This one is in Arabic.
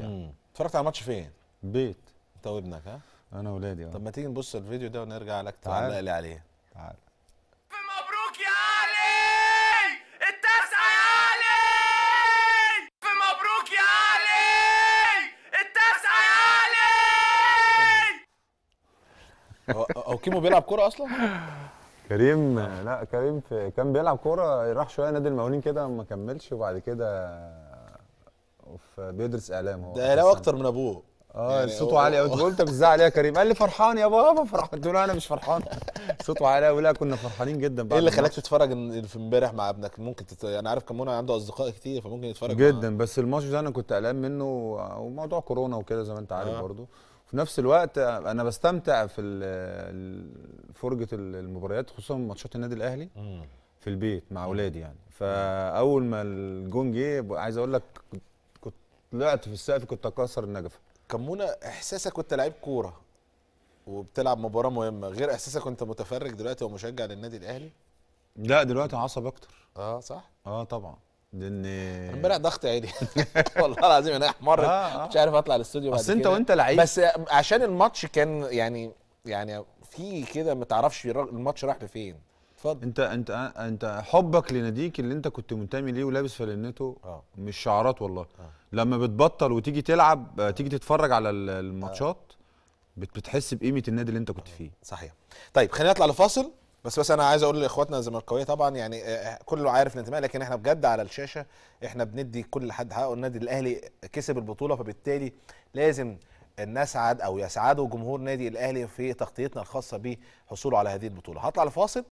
اتفرجت على ماتش فين؟ بيت. انت وابنك ها؟ انا وولادي. طب ما تيجي نبص الفيديو ده ونرجع لك تعلق لي عليه. تعال. مبروك يا علي! التاسعة يا علي! مبروك يا علي! التاسعة يا علي! هو كيمو بيلعب كورة أصلا؟ كريم لا كريم كان بيلعب كورة، راح شوية نادي المقاولين كده ما كملش، وبعد كده بيدرس إعلام. هو ده إعلام أكتر من أبوه. يعني صوته عالي قوي. قلت بتزعق عليها كريم، قال لي فرحان يا بابا فرحان. قلت له انا مش فرحان، صوته عالي قوي. لا كنا فرحانين جدا بقى. ايه اللي خلاك تتفرج امبارح مع ابنك؟ ممكن انا عارف كمونة عنده اصدقاء كتير فممكن يتفرج جدا معه. بس الماتش ده انا كنت قلقان منه، وموضوع كورونا وكده زي ما انت عارف برضه. في نفس الوقت انا بستمتع في فرجه المباريات، خصوصا ماتشات النادي الاهلي في البيت مع اولادي يعني. فاول ما الجون جه عايز اقول لك كنت طلعت في السقف، كنت اكسر النجفه. كمونة احساسك وانت لعيب كوره وبتلعب مباراه مهمه غير احساسك وانت متفرج دلوقتي ومشجع للنادي الاهلي؟ لا دلوقتي عصب اكتر. صح؟ طبعا، لان امبارح ضغط عالي والله العظيم انا احمرت. مش عارف اطلع الاستوديو بعد كده. بس انت وانت لعيب، بس عشان الماتش كان يعني في كده ما تعرفش الماتش راح لفين. اتفضل. انت حبك لناديك اللي انت كنت منتمي ليه ولابس فلنته مش شعارات والله. لما بتبطل وتيجي تلعب، تيجي تتفرج على الماتشات بتحس بقيمه النادي اللي انت كنت فيه. صحيح. طيب خلينا نطلع لفاصل، بس انا عايز اقول لاخواتنا الزملكاويه طبعا يعني كله عارف الانتماء، لكن احنا بجد على الشاشه احنا بندي كل حد حقه. النادي الاهلي كسب البطوله، فبالتالي لازم نسعد او يسعدوا جمهور نادي الاهلي في تغطيتنا الخاصه بحصوله على هذه البطوله. هطلع لفاصل